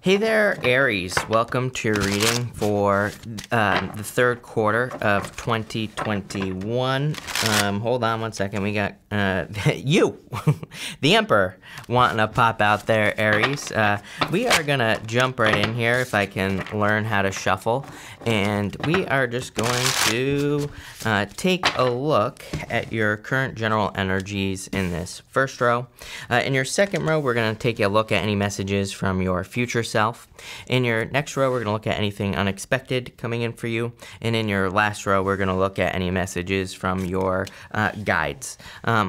Hey there, Aries. Welcome to your reading for the third quarter of 2021. Hold on one second. We got you, the Emperor, wanting to pop out there, Aries. We are going to jump right in here if I can learn how to shuffle. And we are just going to take a look at your current general energies in this first row. In your second row, we're going to take a look at any messages from your future self. In your next row, we're going to look at anything unexpected coming in for you. And in your last row, we're going to look at any messages from your guides.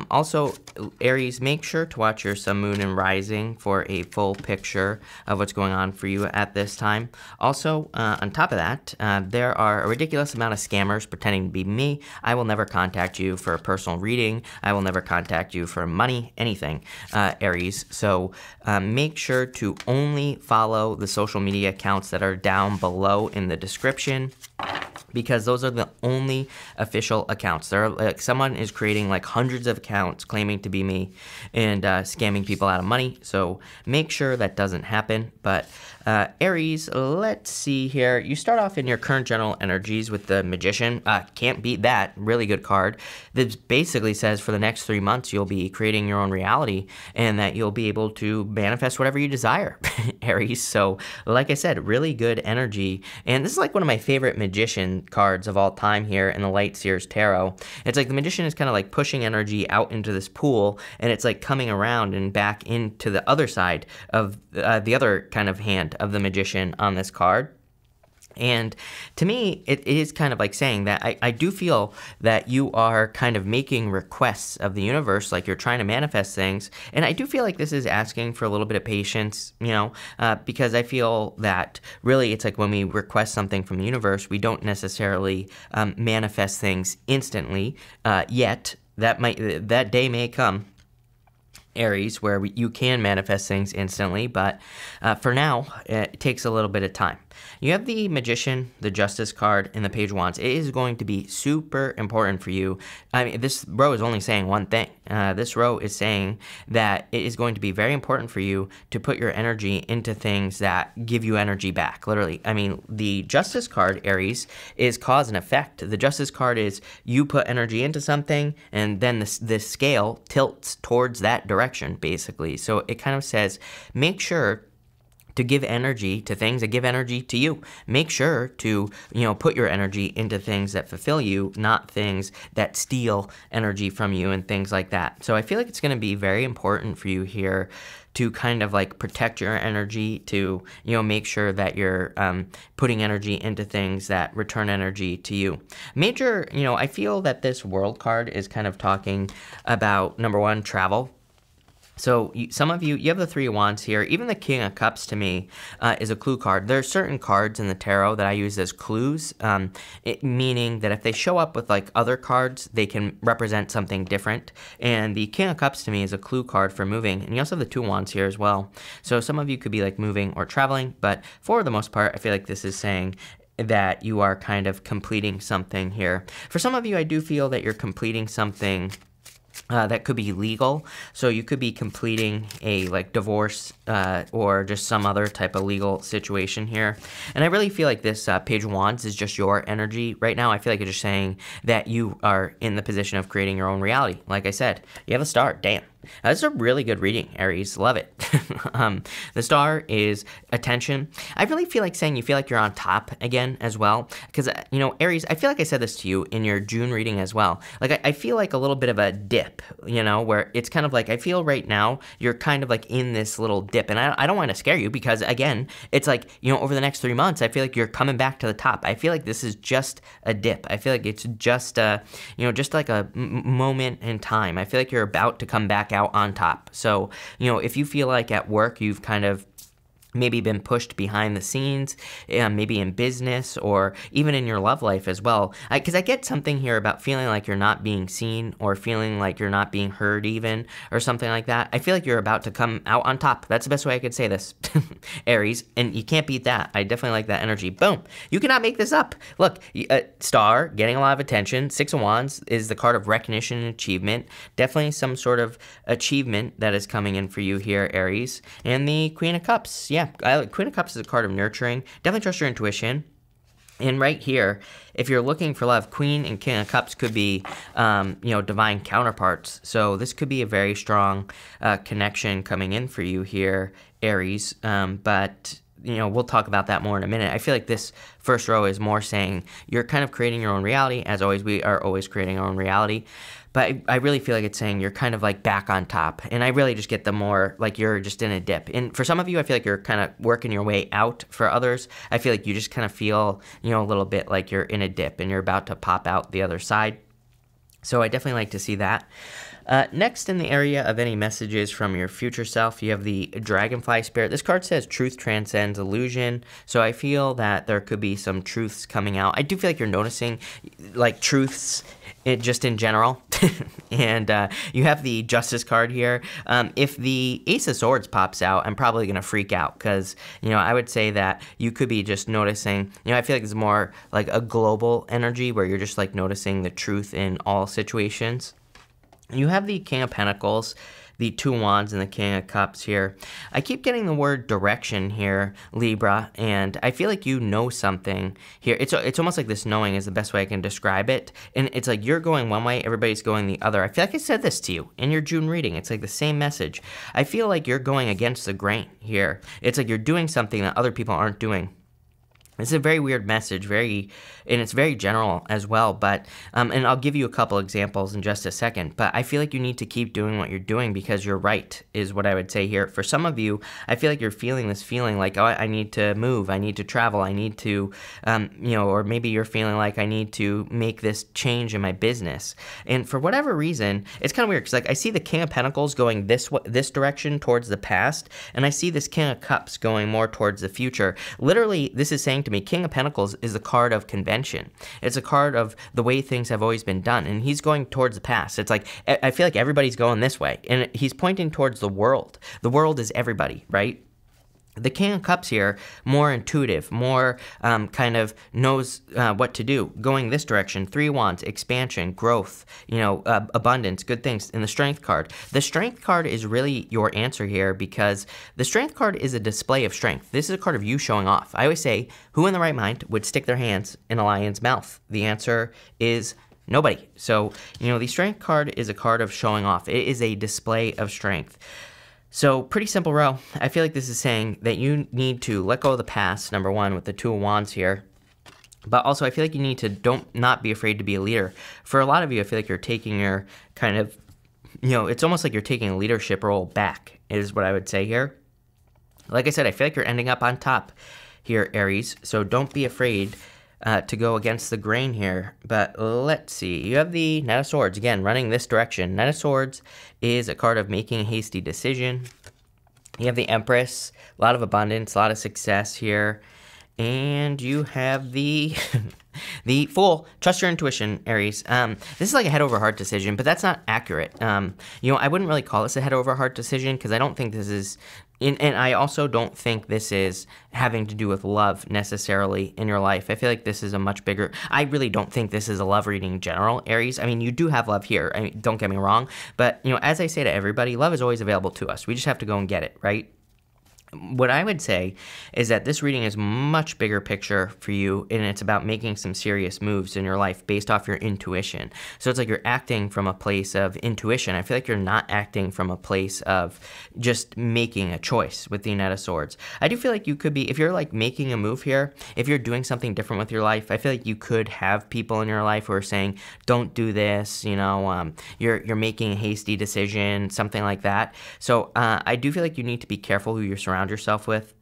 Also, Aries, make sure to watch your sun, moon, and rising for a full picture of what's going on for you at this time. Also, on top of that, there are a ridiculous amount of scammers pretending to be me. I will never contact you for a personal reading. I will never contact you for money, anything, Aries. So make sure to only follow the social media accounts that are down below in the description, because those are the only official accounts. There are, like, someone is creating like hundreds of accounts claiming to be me and scamming people out of money. So make sure that doesn't happen. But Aries, let's see here. You start off in your current general energies with the Magician. Can't beat that. Really good card. This basically says for the next 3 months, you'll be creating your own reality and that you'll be able to manifest whatever you desire, Aries. So like I said, really good energy. And this is like one of my favorite Magicians cards of all time here in the Light Seers Tarot. It's like the Magician is kind of like pushing energy out into this pool, and it's like coming around and back into the other side of the other kind of hand of the Magician on this card. And to me, it is kind of like saying that I do feel that you are kind of making requests of the universe, like you're trying to manifest things. And I do feel like this is asking for a little bit of patience, you know, because I feel that really it's like when we request something from the universe, we don't necessarily manifest things instantly yet. That day may come, Aries, where you can manifest things instantly, but for now, it takes a little bit of time. You have the Magician, the Justice card, and the Page of Wands. It is going to be super important for you. I mean, this row is only saying one thing. This row is saying that it is going to be very important for you to put your energy into things that give you energy back, literally. I mean, the Justice card, Aries, is cause and effect. The Justice card is you put energy into something, and then the scale tilts towards that direction, basically. So it kind of says, make sure to give energy to things that give energy to you. Make sure to, you know, put your energy into things that fulfill you, not things that steal energy from you and things like that. So I feel like it's going to be very important for you here to kind of like protect your energy, to, you know, make sure that you're putting energy into things that return energy to you. Major, you know, I feel that this World card is kind of talking about, number one, travel. So some of you, you have the Three of Wands here. Even the King of Cups to me is a clue card. There are certain cards in the tarot that I use as clues, meaning that if they show up with like other cards, they can represent something different. And the King of Cups to me is a clue card for moving. And you also have the Two of Wands here as well. So some of you could be like moving or traveling, but for the most part, I feel like this is saying that you are kind of completing something here. For some of you, I do feel that you're completing something that could be legal. So you could be completing a like divorce or just some other type of legal situation here. And I really feel like this Page of Wands is just your energy right now. I feel like it's just saying that you are in the position of creating your own reality. Like I said, you have a star. Damn. That's a really good reading, Aries. Love it. The star is attention. I really feel like saying you feel like you're on top again as well. Because, you know, Aries, I feel like I said this to you in your June reading as well. Like, I feel like a little bit of a dip, you know, where it's kind of like, I feel right now you're kind of like in this little dip. And I don't want to scare you because, again, it's like, you know, over the next 3 months, I feel like you're coming back to the top. I feel like this is just a dip. I feel like it's just a, you know, just like a moment in time. I feel like you're about to come back out on top. So, you know, if you feel like at work you've kind of maybe been pushed behind the scenes, maybe in business or even in your love life as well. Because I get something here about feeling like you're not being seen or feeling like you're not being heard even or something like that. I feel like you're about to come out on top. That's the best way I could say this, Aries. And you can't beat that. I definitely like that energy. Boom. You cannot make this up. Look, star, getting a lot of attention. Six of Wands is the card of recognition and achievement. Definitely some sort of achievement that is coming in for you here, Aries. And the Queen of Cups. Yeah. yeah, Queen of Cups is a card of nurturing. Definitely trust your intuition. And right here, if you're looking for love, Queen and King of Cups could be, you know, divine counterparts. So this could be a very strong connection coming in for you here, Aries. But, you know, we'll talk about that more in a minute. I feel like this first row is more saying you're kind of creating your own reality. As always, we are always creating our own reality. But I really feel like it's saying you're kind of like back on top. And I really just get the more like you're just in a dip. And for some of you, I feel like you're kind of working your way out. For others, I feel like you just kind of feel, you know, a little bit like you're in a dip and you're about to pop out the other side. So I definitely like to see that. Next, in the area of any messages from your future self, you have the Dragonfly Spirit. This card says truth transcends illusion. So I feel that there could be some truths coming out. I do feel like you're noticing like truths just in general. And you have the Justice card here. If the Ace of Swords pops out, I'm probably going to freak out because, you know, I would say that you could be just noticing, you know, I feel like it's more like a global energy where you're just like noticing the truth in all situations. You have the King of Pentacles, the Two Wands, and the King of Cups here. I keep getting the word direction here, Libra, and I feel like you know something here. It's almost like this knowing is the best way I can describe it. And it's like you're going one way, everybody's going the other. I feel like I said this to you in your June reading. It's like the same message. I feel like you're going against the grain here. It's like you're doing something that other people aren't doing. It's a very weird message, and it's very general as well, but, and I'll give you a couple examples in just a second, but I feel like you need to keep doing what you're doing because you're right, is what I would say here. For some of you, I feel like you're feeling this feeling like, oh, I need to move, I need to travel, I need to, you know, or maybe you're feeling like I need to make this change in my business. And for whatever reason, it's kind of weird, because like I see the King of Pentacles going this direction towards the past, and I see this King of Cups going more towards the future. Literally, this is saying to me, King of Pentacles is a card of convention. It's a card of the way things have always been done, and he's going towards the past. It's like, I feel like everybody's going this way, and he's pointing towards the world. The world is everybody, right? The King of Cups here, more intuitive, more kind of knows what to do, going this direction. Three Wands, expansion, growth, you know, abundance, good things. And the Strength card. The Strength card is really your answer here because the Strength card is a display of strength. This is a card of you showing off. I always say, who in the right mind would stick their hands in a lion's mouth? The answer is nobody. So, you know, the Strength card is a card of showing off. It is a display of strength. So pretty simple row. I feel like this is saying that you need to let go of the past, number one, with the Two of Wands here. But also I feel like you need to not be afraid to be a leader. For a lot of you, I feel like you're taking your kind of, you know, it's almost like you're taking a leadership role back is what I would say here. Like I said, I feel like you're ending up on top here, Aries. So don't be afraid to go against the grain here. But let's see. You have the Knight of Swords, again, running this direction. Knight of Swords is a card of making a hasty decision. You have the Empress, a lot of abundance, a lot of success here. And you have the the Fool. Trust your intuition, Aries. This is like a head over heart decision, but that's not accurate. You know, I wouldn't really call this a head over heart decision because I don't think this is, and I also don't think this is having to do with love necessarily in your life. I feel like this is a much bigger, I really don't think this is a love reading in general, Aries. I mean, you do have love here, I mean, don't get me wrong, but you know, as I say to everybody, love is always available to us. We just have to go and get it, right? What I would say is that this reading is much bigger picture for you, and it's about making some serious moves in your life based off your intuition. So it's like you're acting from a place of intuition. I feel like you're not acting from a place of just making a choice with the Knight of Swords. I do feel like you could be, if you're like making a move here, if you're doing something different with your life, I feel like you could have people in your life who are saying, don't do this, you know, you're making a hasty decision, something like that. So I do feel like you need to be careful who you're surrounding yourself with.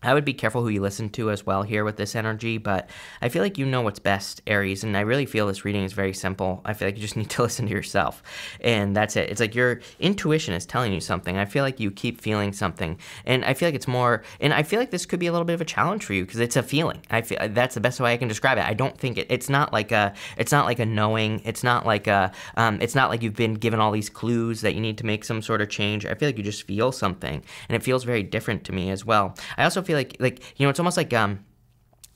I would be careful who you listen to as well here with this energy, but I feel like you know what's best, Aries, and I really feel this reading is very simple. I feel like you just need to listen to yourself, and that's it. It's like your intuition is telling you something. I feel like you keep feeling something, and I feel like it's more, and I feel like this could be a little bit of a challenge for you because it's a feeling. I feel that's the best way I can describe it. I don't think it's not like a, it's not like a knowing. It's not like a, it's not like you've been given all these clues that you need to make some sort of change. I feel like you just feel something, and it feels very different to me as well. I also feel like, you know, it's almost like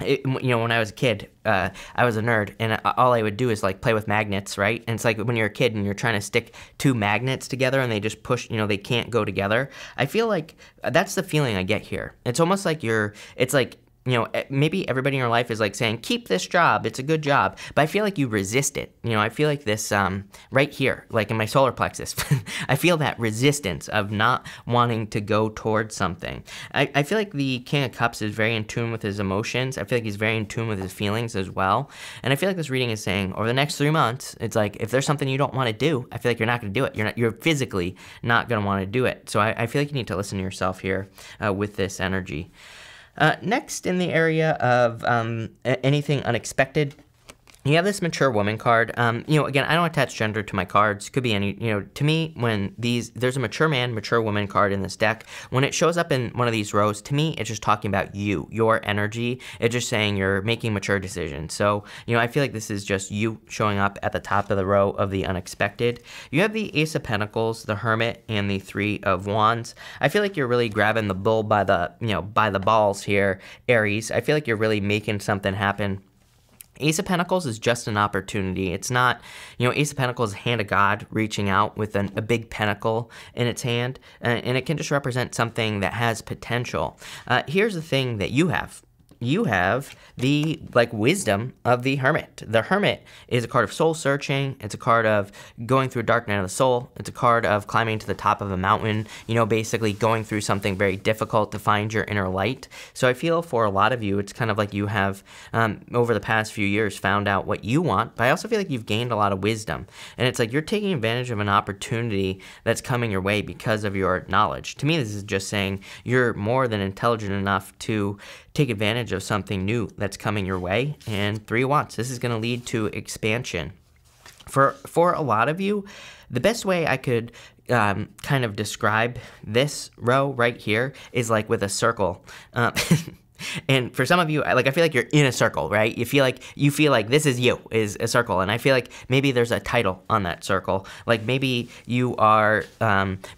you know, when I was a kid, I was a nerd, and all I would do is, like, play with magnets, right? And it's like when you're a kid and you're trying to stick two magnets together and they just push, you know, they can't go together. I feel like that's the feeling I get here. It's almost like you're, it's like, you know, maybe everybody in your life is like saying, keep this job, it's a good job, but I feel like you resist it. You know, I feel like this, right here, like in my solar plexus, I feel that resistance of not wanting to go towards something. I feel like the King of Cups is very in tune with his emotions. I feel like he's very in tune with his feelings as well. And I feel like this reading is saying, over the next 3 months, it's like, if there's something you don't want to do, I feel like you're not going to do it. You're physically not going to want to do it. So I feel like you need to listen to yourself here with this energy. Next, in the area of anything unexpected, you have this mature woman card. You know, again, I don't attach gender to my cards. Could be any, you know, to me, when these, there's a mature man, mature woman card in this deck. When it shows up in one of these rows, to me, it's just talking about you, your energy. It's just saying you're making mature decisions. So, you know, I feel like this is just you showing up at the top of the row of the unexpected. You have the Ace of Pentacles, the Hermit, and the Three of Wands. I feel like you're really grabbing the bull by the, you know, by the balls here, Aries. I feel like you're really making something happen. Ace of Pentacles is just an opportunity. It's not, you know, Ace of Pentacles is a hand of God reaching out with a big pentacle in its hand, and it can just represent something that has potential. Here's the thing that you have. You have the, like, wisdom of the Hermit. The Hermit is a card of soul searching. It's a card of going through a dark night of the soul. It's a card of climbing to the top of a mountain, you know, basically going through something very difficult to find your inner light. So I feel for a lot of you, it's kind of like you have, over the past few years, found out what you want, but I also feel like you've gained a lot of wisdom. And it's like you're taking advantage of an opportunity that's coming your way because of your knowledge. To me, this is just saying you're more than intelligent enough to take advantage of something new that's coming your way. And Three of Wands, this is going to lead to expansion. For a lot of you, the best way I could kind of describe this row right here is like with a circle. And for some of you, like, I feel like you're in a circle, right? You feel like this is you, is a circle. And I feel like maybe there's a title on that circle. Like maybe you are,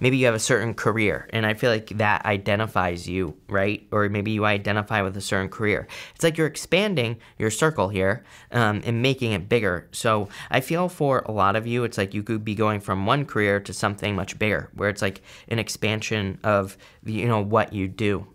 maybe you have a certain career, and I feel like that identifies you, right? Or maybe you identify with a certain career. It's like you're expanding your circle here and making it bigger. So I feel for a lot of you, it's like you could be going from one career to something much bigger, where it's like an expansion of, you know, what you do.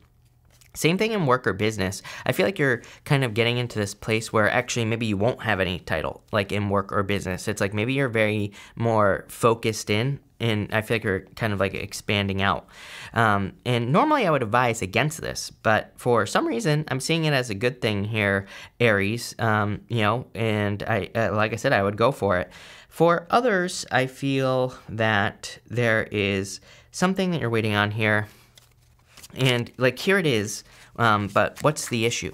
Same thing in work or business. I feel like you're kind of getting into this place where actually maybe you won't have any title, like in work or business. It's like maybe you're very more focused in, and I feel like you're kind of like expanding out. And normally I would advise against this, but for some reason I'm seeing it as a good thing here, Aries, you know, and I like I said, I would go for it. For others, I feel that there is something that you're waiting on here. And, like, here it is, but what's the issue?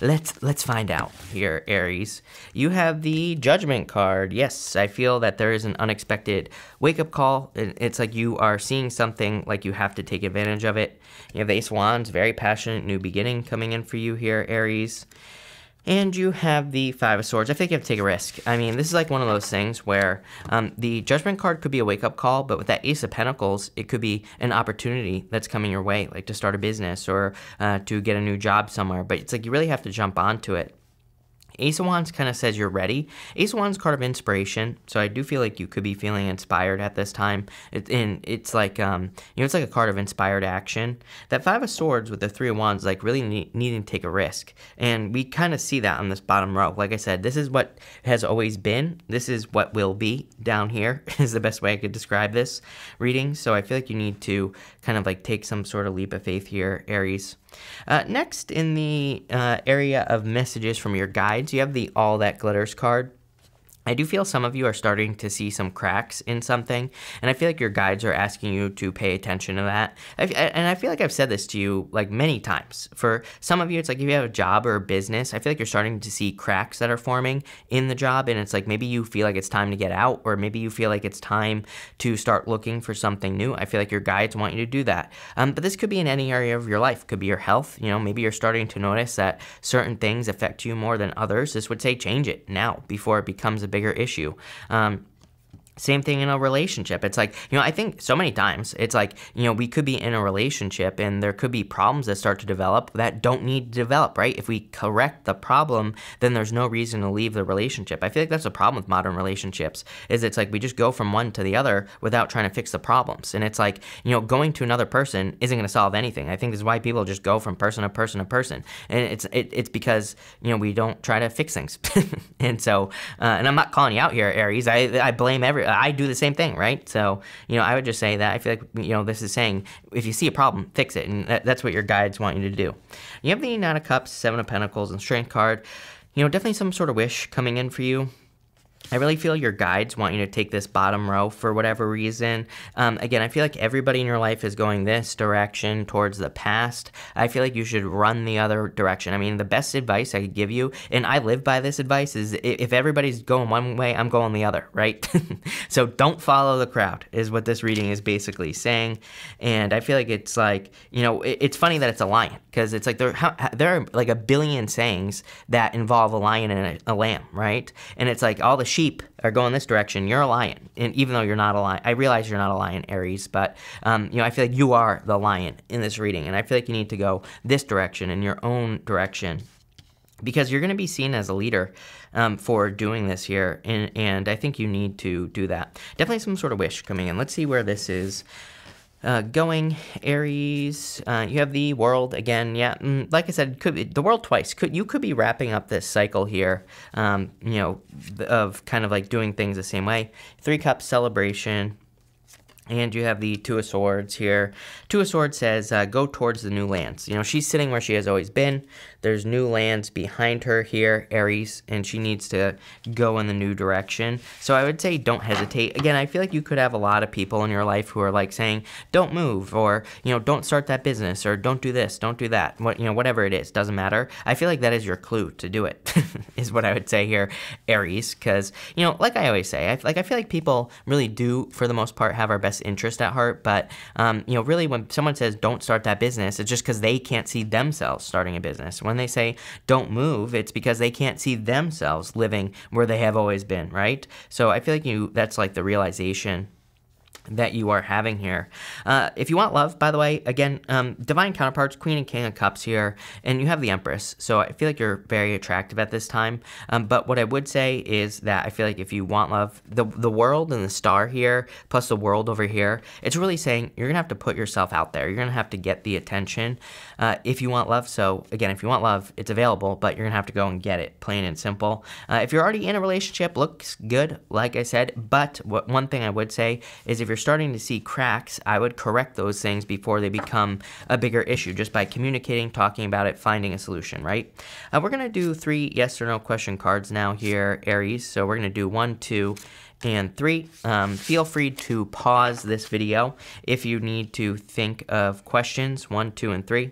Let's find out here, Aries. You have the Judgment card. Yes, I feel that there is an unexpected wake-up call. It's like you are seeing something, like you have to take advantage of it. You have the Ace of Wands, very passionate new beginning coming in for you here, Aries. And you have the Five of Swords. I think you have to take a risk. I mean, this is like one of those things where the Judgment card could be a wake-up call, but with that Ace of Pentacles, it could be an opportunity that's coming your way, like to start a business or to get a new job somewhere. But it's like you really have to jump onto it. Ace of Wands kind of says you're ready. Ace of Wands, card of inspiration. So I do feel like you could be feeling inspired at this time. And it's like, you know, it's like a card of inspired action. That Five of Swords with the Three of Wands, like really needing to take a risk. And we kind of see that on this bottom row. Like I said, this is what has always been. This is what will be down here is the best way I could describe this reading. So I feel like you need to kind of like take some sort of leap of faith here, Aries. Next, in the area of messages from your guides, you have the All That Glitters card. I do feel some of you are starting to see some cracks in something, and I feel like your guides are asking you to pay attention to that. And I feel like I've said this to you like many times. For some of you, it's like if you have a job or a business, I feel like you're starting to see cracks that are forming in the job, and it's like maybe you feel like it's time to get out, or maybe you feel like it's time to start looking for something new. I feel like your guides want you to do that. But this could be in any area of your life. It could be your health. You know, maybe you're starting to notice that certain things affect you more than others. This would say change it now before it becomes a bigger issue. Same thing in a relationship. It's like, you know, I think so many times it's like, you know, we could be in a relationship and there could be problems that start to develop that don't need to develop, right? If we correct the problem, then there's no reason to leave the relationship. I feel like that's a problem with modern relationships, is it's like we just go from one to the other without trying to fix the problems. And it's like, you know, going to another person isn't going to solve anything. I think this is why people just go from person to person to person. And it's because, you know, we don't try to fix things. And so, and I'm not calling you out here, Aries. I blame everyone. I do the same thing, right? So, you know, I would just say that I feel like, you know, this is saying, if you see a problem, fix it. And that's what your guides want you to do. You have the Nine of Cups, Seven of Pentacles, and Strength card. You know, definitely some sort of wish coming in for you. I really feel your guides want you to take this bottom row for whatever reason. Again, I feel like everybody in your life is going this direction towards the past. I feel like you should run the other direction. I mean, the best advice I could give you, and I live by this advice, is if everybody's going one way, I'm going the other, right? So don't follow the crowd is what this reading is basically saying. And I feel like it's like, you know, it's funny that it's a lion, because it's like there are like a billion sayings that involve a lion and a lamb, right? And it's like all the sheep are going this direction. You're a lion, and even though you're not a lion, I realize you're not a lion, Aries, but you know, I feel like you are the lion in this reading, and I feel like you need to go this direction in your own direction, because you're going to be seen as a leader for doing this here, and I think you need to do that. Definitely some sort of wish coming in. Let's see where this is going, Aries. You have the World again. Yeah, like I said, could be the World twice. You could be wrapping up this cycle here, you know, of kind of like doing things the same way. Three Cups, celebration. And you have the Two of Swords here. Two of Swords says, go towards the new lands. You know, she's sitting where she has always been. There's new lands behind her here, Aries, and she needs to go in the new direction. So I would say don't hesitate. Again, I feel like you could have a lot of people in your life who are like saying, don't move, or, you know, don't start that business, or don't do this, don't do that. What, you know, whatever it is, doesn't matter. I feel like that is your clue to do it, is what I would say here, Aries, because, you know, like I always say, I feel like people really do, for the most part, have our best interest at heart, but you know, really when someone says don't start that business, it's just because they can't see themselves starting a business. When they say don't move, it's because they can't see themselves living where they have always been, right? So I feel like that's like the realization that you are having here. If you want love, by the way, again, divine counterparts, Queen and King of Cups here, and you have the Empress. So I feel like you're very attractive at this time. But what I would say is that I feel like if you want love, the World and the Star here, plus the World over here, it's really saying you're gonna have to put yourself out there. You're gonna have to get the attention if you want love. So again, if you want love, it's available, but you're gonna have to go and get it, plain and simple. If you're already in a relationship, looks good, like I said, but one thing I would say is if you're starting to see cracks, I would correct those things before they become a bigger issue, just by communicating, talking about it, finding a solution, right? We're going to do 3 yes or no question cards now here, Aries. So we're going to do 1, 2, and 3. Feel free to pause this video if you need to think of questions 1, 2, and 3.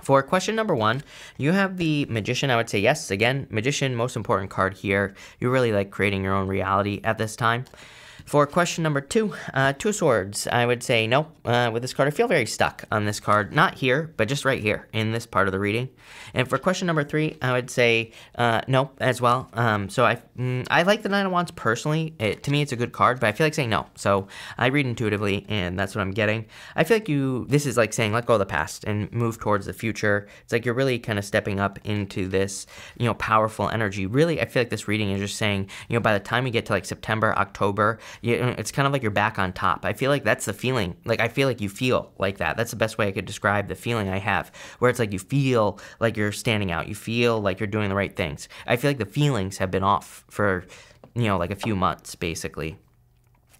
For question number 1, you have the Magician. I would say yes. Again, Magician, most important card here. You really like creating your own reality at this time. For question number 2, Two of Swords, I would say no. With this card, I feel very stuck on this card. Not here, but just right here in this part of the reading. And for question number 3, I would say no as well. So I like the Nine of Wands personally. To me, it's a good card, but I feel like saying no. So I read intuitively, and that's what I'm getting. I feel like this is like saying let go of the past and move towards the future. It's like you're really kind of stepping up into this, you know, powerful energy. Really, I feel like this reading is just saying, you know, by the time you get to like September, October, it's kind of like you're back on top. I feel like that's the feeling. Like, I feel like you feel like that. That's the best way I could describe the feeling I have, where it's like you feel like you're standing out. You feel like you're doing the right things. I feel like the feelings have been off for, you know, like a few months, basically.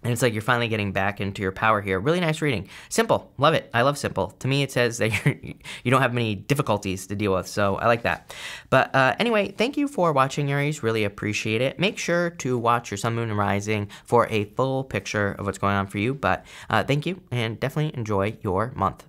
And it's like you're finally getting back into your power here. Really nice reading. Simple. Love it. I love simple. To me, it says that you don't have many difficulties to deal with, so I like that. But anyway, thank you for watching, Aries. Really appreciate it. Make sure to watch your Sun, Moon, and Rising for a full picture of what's going on for you. But thank you, and definitely enjoy your month.